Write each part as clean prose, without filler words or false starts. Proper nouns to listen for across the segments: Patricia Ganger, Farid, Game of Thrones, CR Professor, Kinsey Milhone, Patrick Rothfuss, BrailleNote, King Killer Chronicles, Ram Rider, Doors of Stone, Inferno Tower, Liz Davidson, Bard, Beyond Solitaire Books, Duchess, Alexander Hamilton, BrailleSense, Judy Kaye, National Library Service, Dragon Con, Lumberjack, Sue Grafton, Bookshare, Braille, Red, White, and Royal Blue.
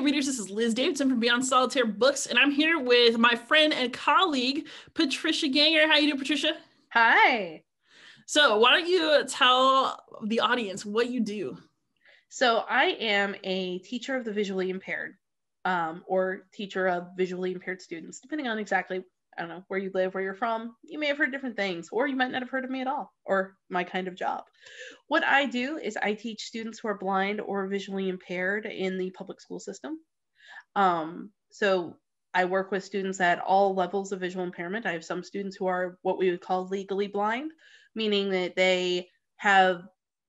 Readers, this is Liz Davidson from Beyond Solitaire Books, and I'm here with my friend and colleague, Patricia Ganger. How you doing, Patricia? Hi. So why don't you tell the audience what you do? So I am a teacher of the visually impaired, or teacher of visually impaired students, depending on exactly, I don't know, where you live, where you're from. You may have heard different things, or you might not have heard of me at all, or my kind of job. What I do is I teach students who are blind or visually impaired in the public school system. So I work with students at all levels of visual impairment. I have some students who are what we would call legally blind, meaning that they have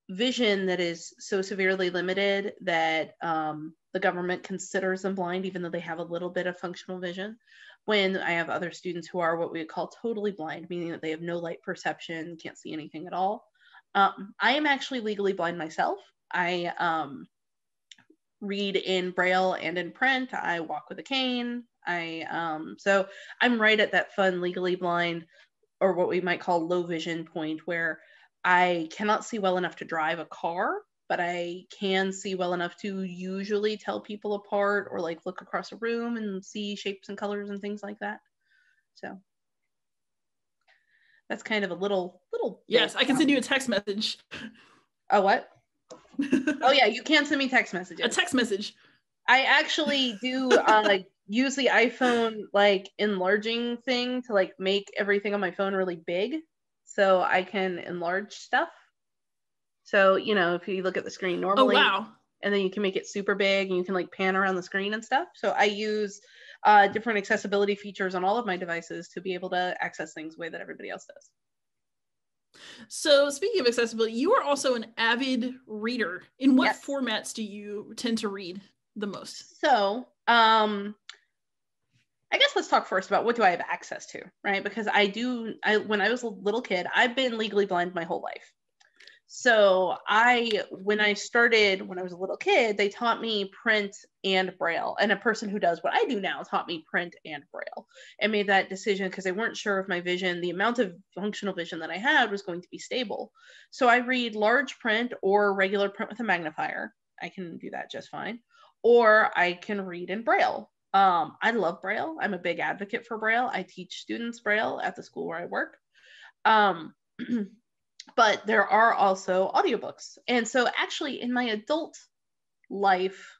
vision that is so severely limited that the government considers them blind, even though they have a little bit of functional vision. When I have other students who are what we would call totally blind, meaning that they have no light perception, can't see anything at all. I am actually legally blind myself. I read in Braille and in print. I walk with a cane. So I'm right at that fun legally blind, or what we might call low vision point, where I cannot see well enough to drive a car, but I can see well enough to usually tell people apart, or like look across a room and see shapes and colors and things like that. So that's kind of a little. Yes, I can send you a text message. Oh, what? Oh yeah, you can send me text messages. A text message. I actually do use the iPhone like enlarging thing to like make everything on my phone really big, so I can enlarge stuff. So, you know, if you look at the screen normally, and then you can make it super big, and you can like pan around the screen and stuff. So I use different accessibility features on all of my devices to be able to access things the way that everybody else does. So speaking of accessibility, you are also an avid reader. In what Yes. formats do you tend to read the most? So, I guess let's talk first about what do I have access to, right? Because when I was a little kid, I've been legally blind my whole life. So when I was a little kid, they taught me print and Braille. And a person who does what I do now taught me print and Braille, and made that decision because they weren't sure if my vision, the amount of functional vision that I had, was going to be stable. So I read large print or regular print with a magnifier. I can do that just fine. Or I can read in Braille. I love Braille. I'm a big advocate for Braille. I teach students Braille at the school where I work. But there are also audiobooks. And so actually in my adult life,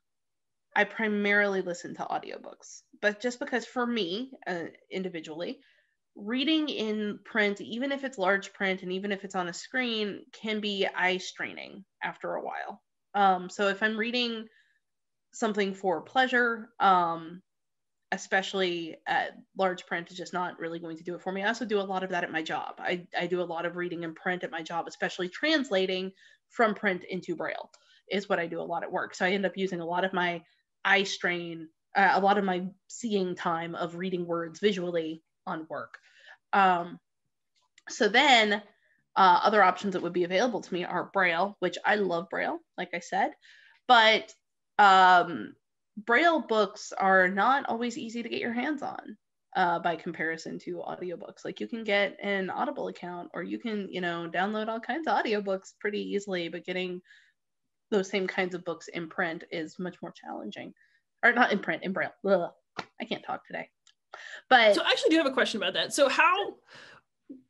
I primarily listen to audiobooks. But just because for me individually, reading in print, even if it's large print and even if it's on a screen, can be eye straining after a while. So if I'm reading something for pleasure, especially large print is just not really going to do it for me. I also do a lot of that at my job. I do a lot of reading in print at my job, especially translating from print into Braille is what I do a lot at work. So I end up using a lot of my eye strain, a lot of my seeing time of reading words visually on work. So then other options that would be available to me are Braille, which I love Braille, like I said, but Braille books are not always easy to get your hands on by comparison to audiobooks. Like you can get an Audible account, or you can, you know, download all kinds of audiobooks pretty easily, but getting those same kinds of books in print is much more challenging. Or not in print, in Braille. Ugh, I can't talk today. But so I actually do have a question about that. So how,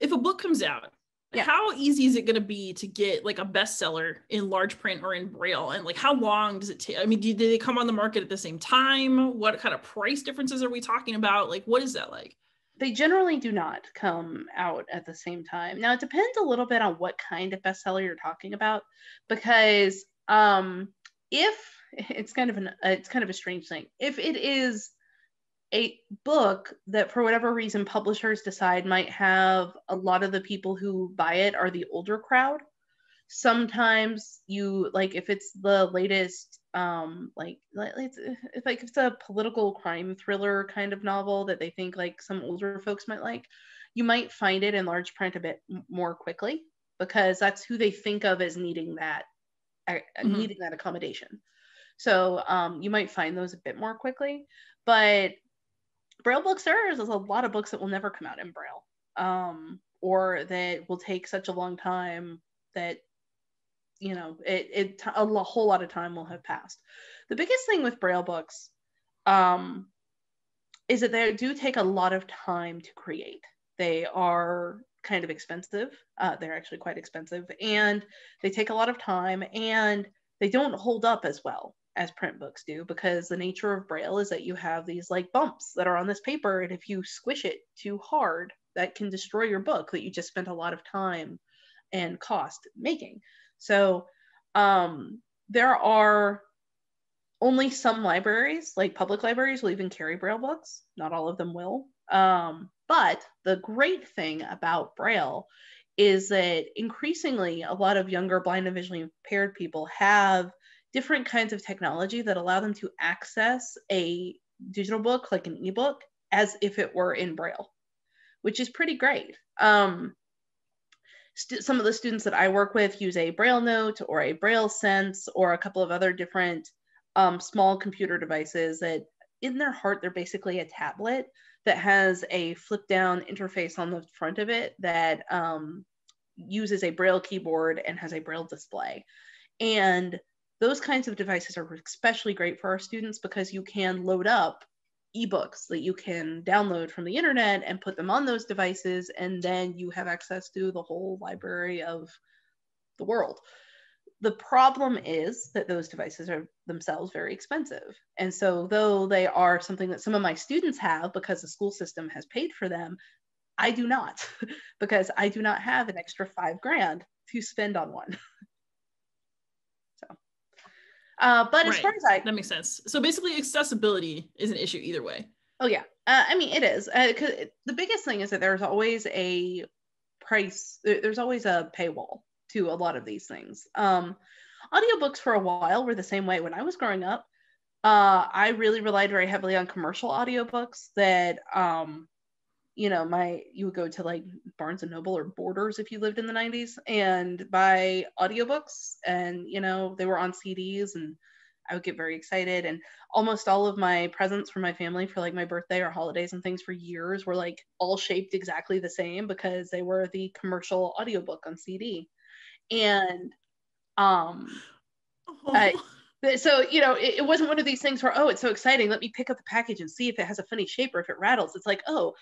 if a book comes out, yeah. How easy is it going to be to get like a bestseller in large print or in Braille? And like, how long does it take? I mean, do they come on the market at the same time? What kind of price differences are we talking about? Like, what is that like? They generally do not come out at the same time. Now, it depends a little bit on what kind of bestseller you're talking about, because if it's kind of a strange thing, if it is a book that for whatever reason publishers decide might have a lot of the people who buy it are the older crowd. Sometimes you like if it's the latest if it's a political crime thriller kind of novel that they think like some older folks might like, you might find it in large print a bit more quickly. because that's who they think of as needing that, needing that accommodation. So you might find those a bit more quickly, but Braille books, there's a lot of books that will never come out in Braille, or that will take such a long time that, you know, a whole lot of time will have passed. The biggest thing with Braille books is that they do take a lot of time to create. They are kind of expensive. They're actually quite expensive, and they take a lot of time, and they don't hold up as well as print books do, because the nature of Braille is that you have these like bumps that are on this paper, and if you squish it too hard, that can destroy your book that you just spent a lot of time and cost making. So there are only some libraries, like public libraries, will even carry Braille books. Not all of them will. But the great thing about Braille is that increasingly a lot of younger blind and visually impaired people have different kinds of technology that allow them to access a digital book, like an ebook, as if it were in Braille, which is pretty great. Some of the students that I work with use a BrailleNote or a BrailleSense or a couple of other different small computer devices that in their heart, they're basically a tablet that has a flip down interface on the front of it that uses a Braille keyboard and has a Braille display. And those kinds of devices are especially great for our students because you can load up ebooks that you can download from the internet and put them on those devices, and then you have access to the whole library of the world. The problem is that those devices are themselves very expensive. And so though they are something that some of my students have because the school system has paid for them, I do not, because I do not have an extra $5,000 to spend on one. So, but as far as that makes sense. So basically accessibility is an issue either way. Oh yeah, I mean, it is. 'Cause the biggest thing is that there's always a price, there's always a paywall to a lot of these things. Audiobooks for a while were the same way. When I was growing up, I really relied very heavily on commercial audiobooks that, you know, you would go to like Barnes and Noble or Borders if you lived in the 90s and buy audiobooks, and, you know, they were on CDs, and I would get very excited. And almost all of my presents from my family for like my birthday or holidays and things for years were like all shaped exactly the same because they were the commercial audiobook on CD. And so, you know, it wasn't one of these things where, oh, it's so exciting, let me pick up the package and see if it has a funny shape or if it rattles. It's like, oh,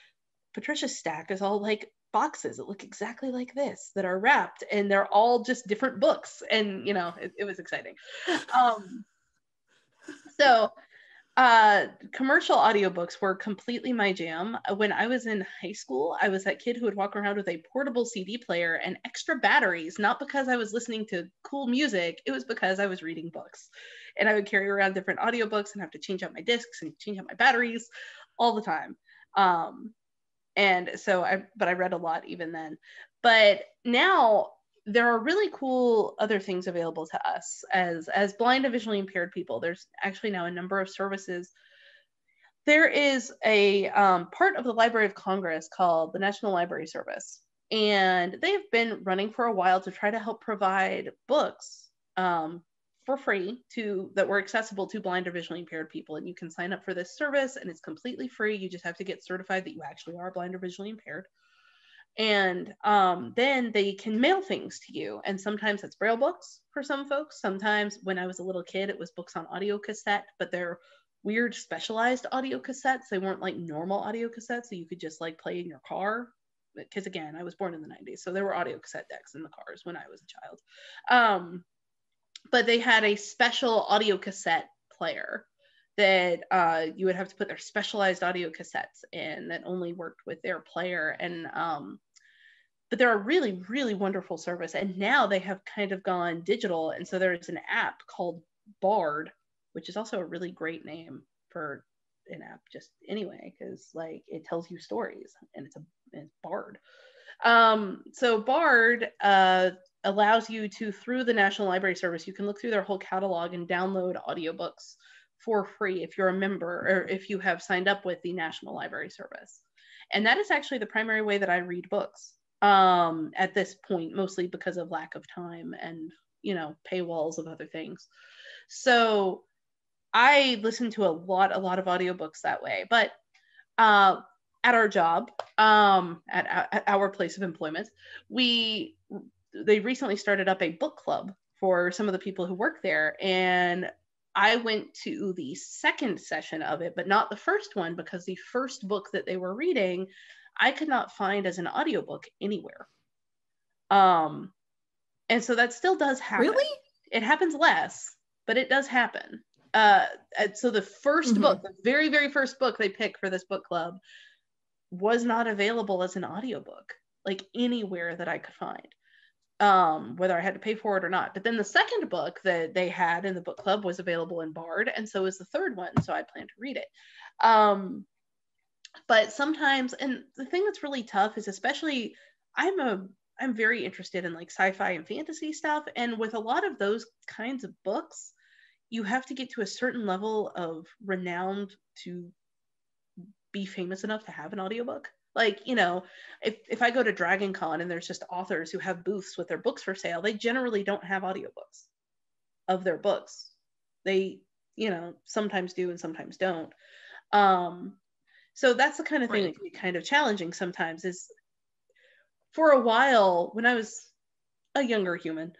Patricia's stack is all like boxes that look exactly like this that are wrapped, and they're all just different books. And, you know, it was exciting. Commercial audiobooks were completely my jam. When I was in high school, I was that kid who would walk around with a portable CD player and extra batteries, not because I was listening to cool music, it was because I was reading books. And I would carry around different audiobooks and have to change out my discs and change out my batteries all the time. But I read a lot even then. But now there are really cool other things available to us as blind and visually impaired people. There's actually now a number of services. There is a part of the Library of Congress called the National Library Service, and they've been running for a while to try to help provide books for free that were accessible to blind or visually impaired people. And you can sign up for this service, and it's completely free. You just have to get certified that you actually are blind or visually impaired. And then they can mail things to you. And sometimes that's Braille books for some folks. Sometimes, when I was a little kid, it was books on audio cassette, but they're weird specialized audio cassettes. They weren't like normal audio cassettes that you could just like play in your car. Because again, I was born in the 90s. So there were audio cassette decks in the cars when I was a child. But they had a special audio cassette player that you would have to put their specialized audio cassettes in that only worked with their player. And but they're a really, really wonderful service. And now they have kind of gone digital. And so there's an app called Bard, which is also a really great name for an app just anyway, because like it tells you stories, and it's Bard. So Bard allows you to, through the National Library Service, you can look through their whole catalog and download audiobooks for free if you're a member or if you have signed up with the National Library Service. And that is actually the primary way that I read books at this point, mostly because of lack of time and, you know, paywalls of other things. So I listened to a lot of audiobooks that way. But at our job, at our place of employment, they recently started up a book club for some of the people who work there. And I went to the second session of it, but not the first one, because the first book that they were reading, I could not find as an audiobook anywhere. And so that still does happen. Really? It happens less, but it does happen. So the first book, the very, very first book they picked for this book club was not available as an audiobook, like anywhere that I could find. Whether I had to pay for it or not. But then the second book that they had in the book club was available in Bard, and so is the third one, so I plan to read it. But sometimes, and the thing that's really tough is, especially, I'm very interested in like sci-fi and fantasy stuff, and with a lot of those kinds of books, you have to get to a certain level of renown to be famous enough to have an audiobook. Like, you know, if I go to Dragon Con and there's just authors who have booths with their books for sale, they generally don't have audiobooks of their books. They, you know, sometimes do and sometimes don't. So that's the kind of thing that can be kind of challenging sometimes. Is, for a while, when I was a younger human,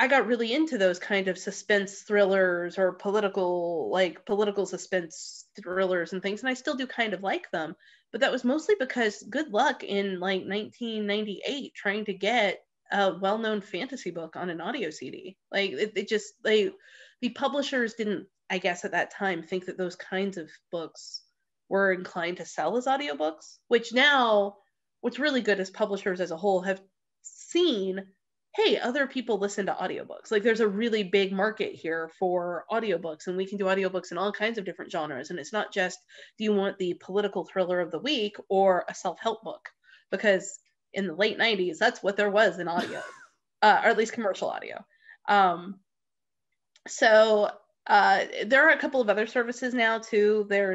I got really into those kind of suspense thrillers or political suspense thrillers and things. And I still do kind of like them, but that was mostly because good luck in like 1998, trying to get a well-known fantasy book on an audio CD. Like it just, the publishers didn't, I guess at that time, think that those kinds of books were inclined to sell as audiobooks, which now what's really good is publishers as a whole have seen, hey, other people listen to audiobooks. Like there's a really big market here for audiobooks, and we can do audiobooks in all kinds of different genres. And it's not just, do you want the political thriller of the week or a self-help book? Because in the late 90s, that's what there was in audio, or at least commercial audio. So there are a couple of other services now too. There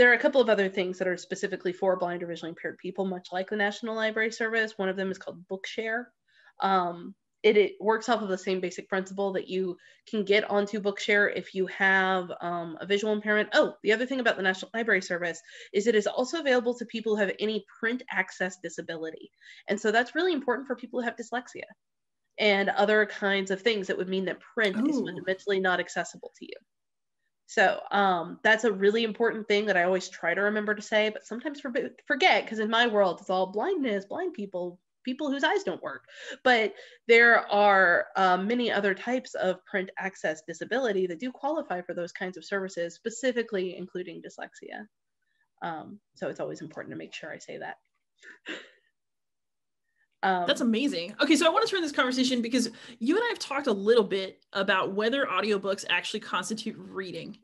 are a couple of other things that are specifically for blind or visually impaired people, much like the National Library Service. One of them is called Bookshare. It works off of the same basic principle that you can get onto Bookshare if you have a visual impairment. Oh, the other thing about the National Library Service is it is also available to people who have any print access disability. And so that's really important for people who have dyslexia and other kinds of things that would mean that print is fundamentally not accessible to you. So that's a really important thing that I always try to remember to say, but sometimes forget, because in my world, it's all blindness, blind people, people whose eyes don't work. But there are many other types of print access disability that do qualify for those kinds of services, specifically including dyslexia. So it's always important to make sure I say that. That's amazing. Okay, so I want to turn this conversation, because you and I have talked a little bit about whether audiobooks actually constitute reading.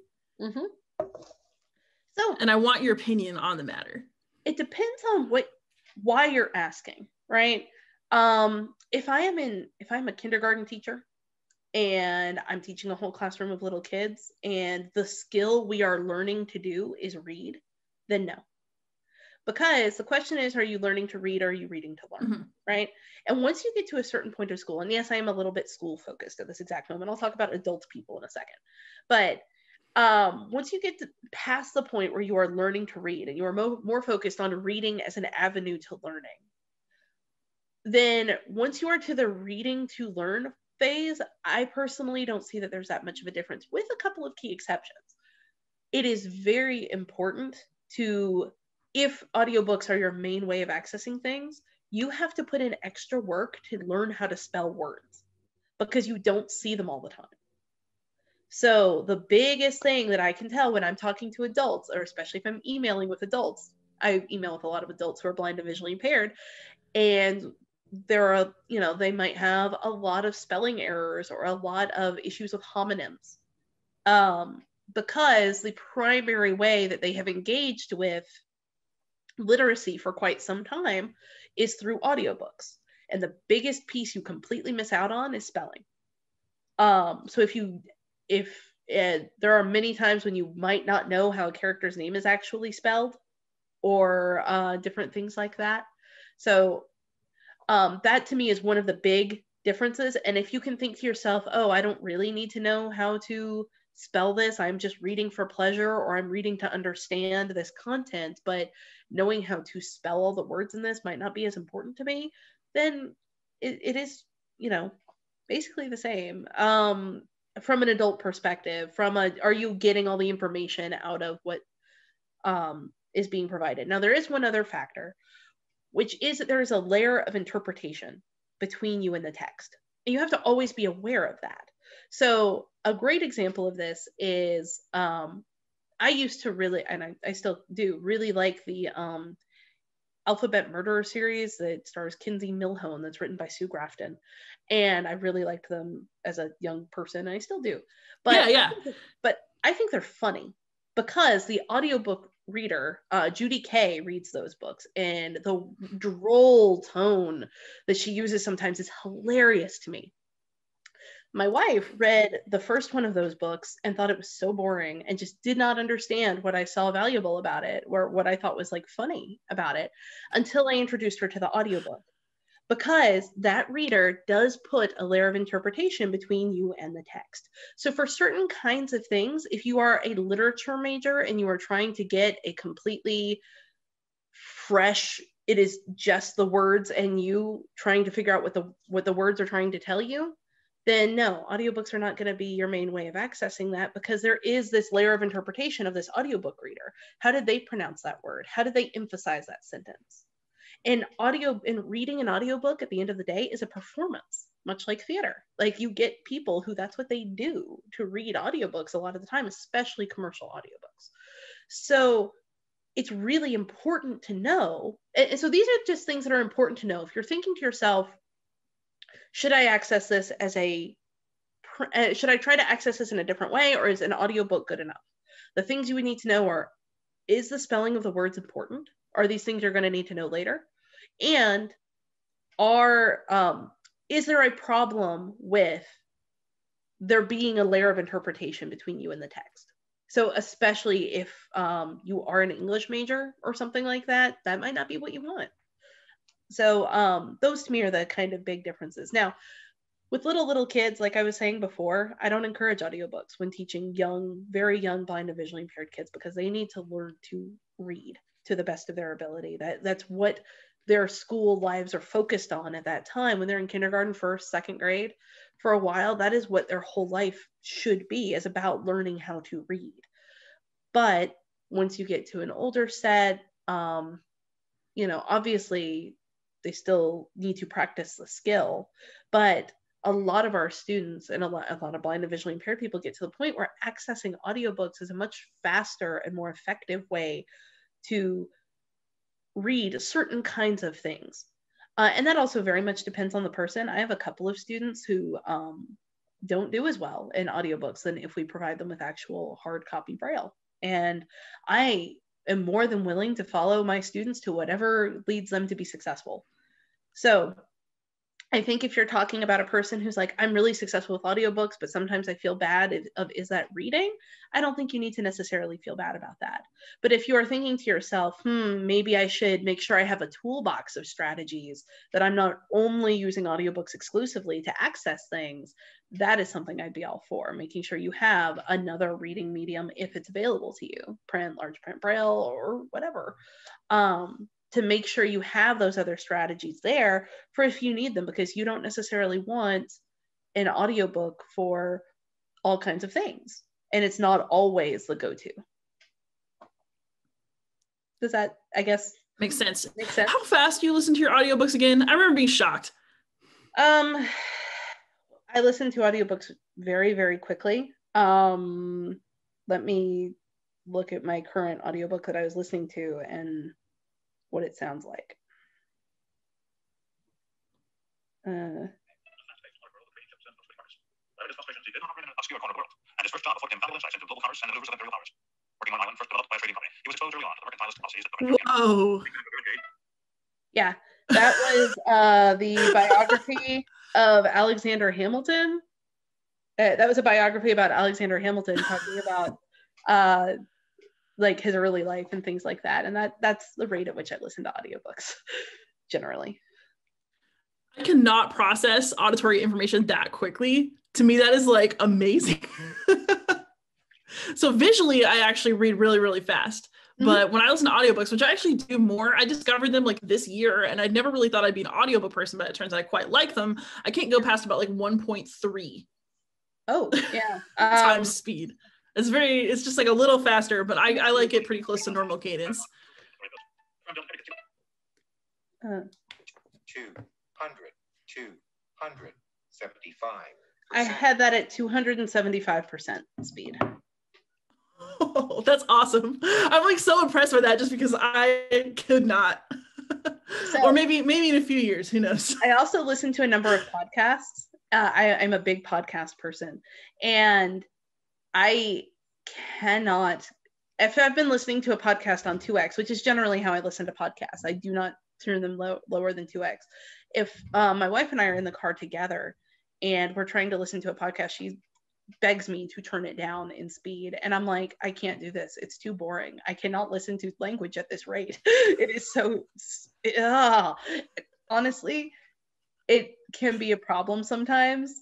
So, and I want your opinion on the matter. It depends on why you're asking, right? If I'm a kindergarten teacher and I'm teaching a whole classroom of little kids and the skill we are learning to do is read, then no. Because the question is, are you learning to read or are you reading to learn, right? And once you get to a certain point of school, and yes, I am a little bit school focused at this exact moment. I'll talk about adult people in a second. But once you get past the point where you are learning to read and you are more focused on reading as an avenue to learning, then once you are to the reading to learn phase, I personally don't see that there's that much of a difference, with a couple of key exceptions. It is very important to, if audiobooks are your main way of accessing things, you have to put in extra work to learn how to spell words, because you don't see them all the time. So the biggest thing that I can tell when I'm talking to adults, or especially if I'm emailing with adults, I email with a lot of adults who are blind and visually impaired, and there are, you know, they might have a lot of spelling errors or a lot of issues with homonyms, because the primary way that they have engaged with literacy for quite some time is through audiobooks. And the biggest piece you completely miss out on is spelling. So there are many times when you might not know how a character's name is actually spelled, or different things like that. So that to me is one of the big differences. And if you can think to yourself, oh, I don't really need to know how to spell this, I'm just reading for pleasure, or I'm reading to understand this content, but knowing how to spell all the words in this might not be as important to me, then it is, you know, basically the same. From an adult perspective, are you getting all the information out of what is being provided? Now, there is one other factor, which is that there is a layer of interpretation between you and the text. And you have to always be aware of that. So a great example of this is, I used to really, and I still do, really like the Alphabet Murderer series that stars Kinsey Milhone, that's written by Sue Grafton. And I really liked them as a young person, and I still do. But yeah. But I think they're funny because the audiobook reader, Judy Kaye, reads those books, and the droll tone that she uses sometimes is hilarious to me. My wife read the first one of those books and thought it was so boring and just did not understand what I saw valuable about it, or what I thought was like funny about it, until I introduced her to the audiobook, because that reader does put a layer of interpretation between you and the text. So for certain kinds of things, if you are a literature major and you are trying to get a completely fresh, it is just the words and you trying to figure out what the words are trying to tell you, then no, audiobooks are not going to be your main way of accessing that, because there is this layer of interpretation of this audiobook reader. How did they pronounce that word? How did they emphasize that sentence? And reading an audiobook at the end of the day is a performance, much like theater. Like, you get people who, that's what they do, to read audiobooks a lot of the time, especially commercial audiobooks. So it's really important to know. And so these are just things that are important to know. If you're thinking to yourself, should I access this as should I try to access this in a different way, or is an audiobook good enough? The things you would need to know are, is the spelling of the words important? Are these things you're going to need to know later? And is there a problem with there being a layer of interpretation between you and the text? So especially if you are an English major or something like that, that might not be what you want. So those to me are the kind of big differences. Now, with little kids, like I was saying before, I don't encourage audiobooks when teaching young, very young, blind and visually impaired kids, because they need to learn to read to the best of their ability. That's what their school lives are focused on at that time. When they're in kindergarten, first, second grade, for a while, that is what their whole life should be, is about learning how to read. But once you get to an older set, you know, obviously, they still need to practice the skill, but a lot of our students and a lot of blind and visually impaired people get to the point where accessing audiobooks is a much faster and more effective way to read certain kinds of things. And that also very much depends on the person. I have a couple of students who don't do as well in audiobooks than if we provide them with actual hard copy Braille. And I am more than willing to follow my students to whatever leads them to be successful. So I think if you're talking about a person who's like, I'm really successful with audiobooks, but sometimes I feel bad is that reading? I don't think you need to necessarily feel bad about that. But if you are thinking to yourself, maybe I should make sure I have a toolbox of strategies, that I'm not only using audiobooks exclusively to access things, that is something I'd be all for, making sure you have another reading medium if it's available to you, print, large print Braille, or whatever. To make sure you have those other strategies there for if you need them, because you don't necessarily want an audiobook for all kinds of things. And it's not always the go-to. Does that, I guess, makes sense? How fast do you listen to your audiobooks again? I remember being shocked. I listen to audiobooks very, very quickly. Let me look at my current audiobook that I was listening to and what it sounds like. Whoa. Yeah, that was the biography of Alexander Hamilton. That was a biography about Alexander Hamilton, talking about like his early life and things like that. And that's the rate at which I listen to audiobooks generally. I cannot process auditory information that quickly. To me, that is like amazing. So visually, I actually read really, really fast. But when I listen to audiobooks, which I actually do more, I discovered them like this year, and I never really thought I'd be an audiobook person, but it turns out I quite like them. I can't go past about like 1.3. Oh, yeah. Times speed. It's just like a little faster, but I like it pretty close to normal cadence. 275. I had that at 275% speed. Oh, that's awesome. I'm like so impressed with that just because I could not. So, or maybe in a few years, who knows. I also listen to a number of podcasts. I'm a big podcast person, and I cannot, if I've been listening to a podcast on 2x, which is generally how I listen to podcasts, I do not turn them lower than 2x. If my wife and I are in the car together and we're trying to listen to a podcast, she begs me to turn it down in speed, and I'm like, I can't do this, it's too boring, I cannot listen to language at this rate. It is so honestly, it can be a problem sometimes.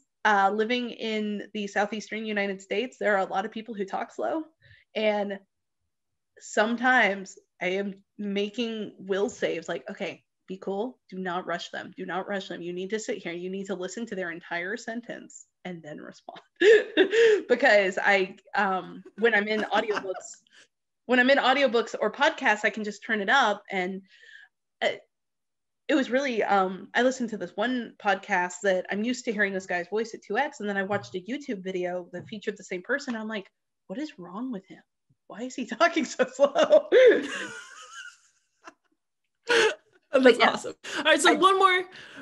Living in the southeastern United States, there are a lot of people who talk slow, and sometimes I am making will saves like, okay, be cool, do not rush them, you need to sit here, you need to listen to their entire sentence and then respond. Because I when I'm in audiobooks or podcasts, I can just turn it up. And it was really I listened to this one podcast that I'm used to hearing this guy's voice at 2x, and then I watched a YouTube video that featured the same person. I'm like, what is wrong with him? Why is he talking so slow? That's awesome. All right, so one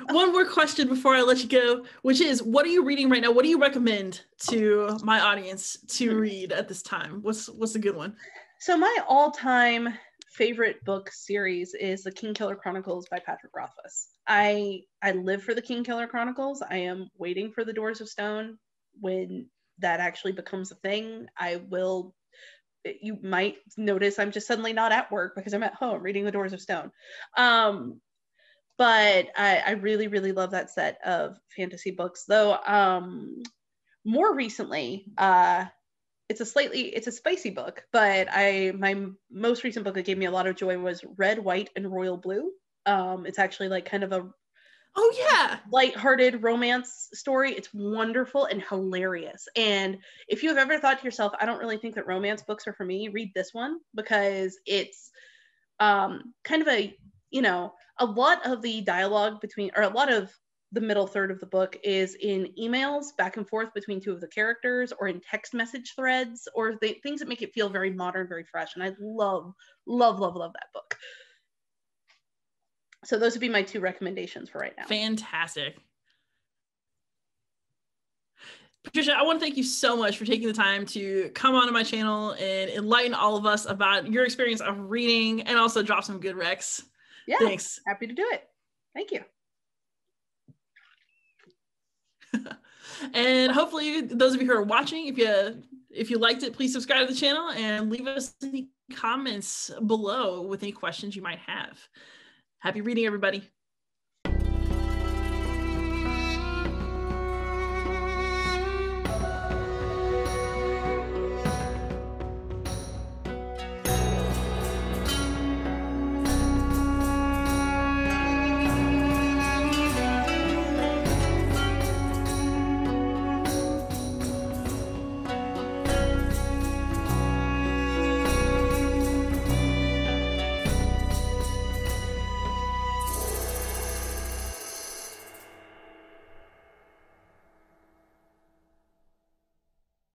more question before I let you go, which is, what are you reading right now? What do you recommend to my audience to read at this time? What's a good one? So my all-time favorite book series is The King Killer Chronicles by Patrick Rothfuss. I live for The King Killer Chronicles. I am waiting for The Doors of Stone. When that actually becomes a thing, I will. You might notice I'm just suddenly not at work because I'm at home reading The Doors of Stone. But I really, really love that set of fantasy books. Though more recently, it's a spicy book, but my most recent book that gave me a lot of joy was Red, White, and Royal Blue. It's actually like kind of a lighthearted romance story. It's wonderful and hilarious. And if you've ever thought to yourself, I don't really think that romance books are for me, read this one, because it's kind of a, a lot of the dialogue between, or a lot of the middle third of the book is in emails back and forth between two of the characters, or in text message threads, or things that make it feel very modern, very fresh. And I love, love, love, love that book. So those would be my two recommendations for right now. Fantastic. Patricia, I want to thank you so much for taking the time to come onto my channel and enlighten all of us about your experience of reading, and also drop some good recs. Yeah, thanks. Happy to do it. Thank you. And hopefully those of you who are watching, if you liked it, please subscribe to the channel and leave us any comments below with any questions you might have. Happy reading, everybody.